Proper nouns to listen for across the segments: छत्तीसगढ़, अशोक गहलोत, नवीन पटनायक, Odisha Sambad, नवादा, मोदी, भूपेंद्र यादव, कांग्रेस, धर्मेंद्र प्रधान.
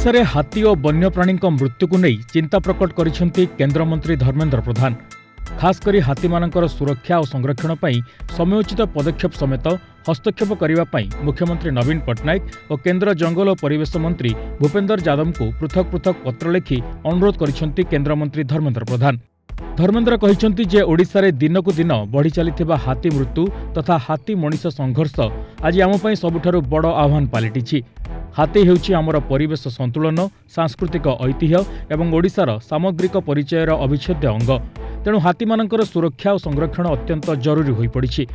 ओडिशा रे हाथी और वन्यप्राणी मृत्यु को नहीं चिंता प्रकट करिसेंती केंद्र मंत्री धर्मेंद्र प्रधान। खास करी हाथी मानकर सुरक्षा और संरक्षण पई समयोचित पदक्षेप समेत हस्तक्षेप करिबा पई मुख्यमंत्री नवीन पटनायक और केंद्र जंगल और परिवेश मंत्री भूपेंद्र यादव को पृथक पृथक पत्र लिखि अनुरोध करिसेंती केंद्र मंत्री धर्मेंद्र प्रधान। धर्मेंद्र कहिसेंती जे ओडिशा रे दिन को दिन बढ़ी चलिथिबा हाथी मृत्यु तथा हाथी मनीष संघर्ष आज आम पई सबुठारु बड़ आह्वान पालिटिछि। हाथी हेउछि आमर परिवेश संतुलन, सांस्कृतिक ऐतिह्य एवं ओडिशार सामग्रिक परिचयर अविच्छेद्य अंग। तेणु हाथी मानकर सुरक्षा और संरक्षण अत्यंत जरूरी होई पड़िछि।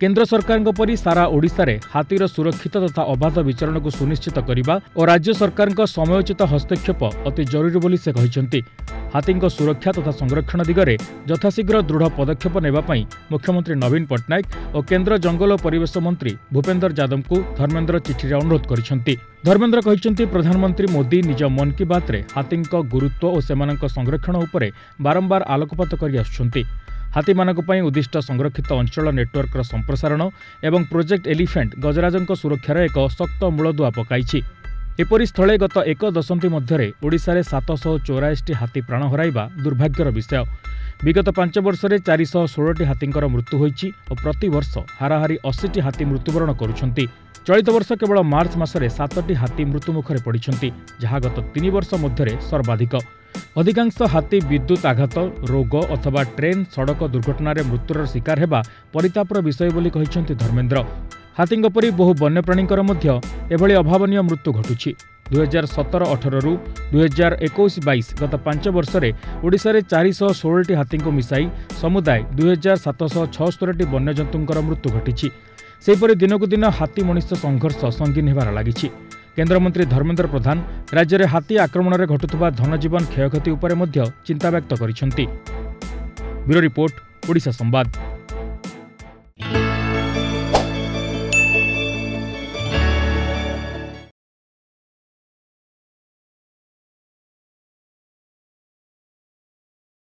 केंद्र सरकारक परि सारा ओडिशा रे हाथीर सुरक्षित तथा अबाध विचरण को सुनिश्चित करने और राज्य सरकारक समयोचित हस्तक्षेप अति जरूरी बोली से कहिसेंती। हाथीक सुरक्षा तथा संरक्षण दिगरे यथाशीघ्र दृढ़ पदक्षेप नेबा पई मुख्यमंत्री नवीन पटनायक और केंद्र जंगल और परिवेश मंत्री भूपेंद्र यादव को धर्मेंद्र चिठी अनुरोध करिसेंती। धर्मेंद्र कहिसेंती प्रधानमंत्री मोदी निज मन की बात रे हाथीक गुरुत्व और सेमानक संरक्षण उपरे बारंबार आलोकपात करि आछुछंती। हाथी मानक पई उद्दिष्ट संरक्षित अंचल नेटवर्कर संप्रसारण एवं प्रोजेक्ट एलिफेंट गजराजक सुरक्षार एक शक्त मूलदुआ पकाई। एपरि स्थले गत एक दशंधि मध्य ओडिशा 784 हाथी प्राण हराइबा दुर्भाग्यर विषय। विगत 5 वर्ष में 416 हाथींकर मृत्यु होइछि और प्रति वर्ष हाराहारी 80 हाथी मृत्युबरण करुछंती। चलित वर्ष केवल मार्च मासरे 7 हाथी मृत्युमुखरे पड़िछंती, जहाँ गत 3 वर्ष मध्य सर्वाधिक। अधिकांश हाथी विद्युत आघात, रोग अथवा ट्रेन सड़क दुर्घटन मृत्युर शिकार होगा परितापर विषय बोली कहिसेंती धर्मेंद्र। हाथींक परि बहु वन्यप्राणींकर मध्य एभली अभावनीय मृत्यु घटुछि। 2017-18 रु 2021-22 गत 5 वर्ष में ओडिशा रे 416 हाथी को मिसाई समुदाय 2776 वन्यजंतुंकर मृत्यु घटी। सेपरि दिन को दिन हाथी मनुष्य संघर्ष संगीन होबार लागिछि। केंद्रमंत्री धर्मेंद्र प्रधान राज्य में हाथी आक्रमण में घटुवा धनजीवन क्षयक्षति उपरे चिंता व्यक्त करिसेंती। ब्यूरो रिपोर्ट, ओडिशा संवाद।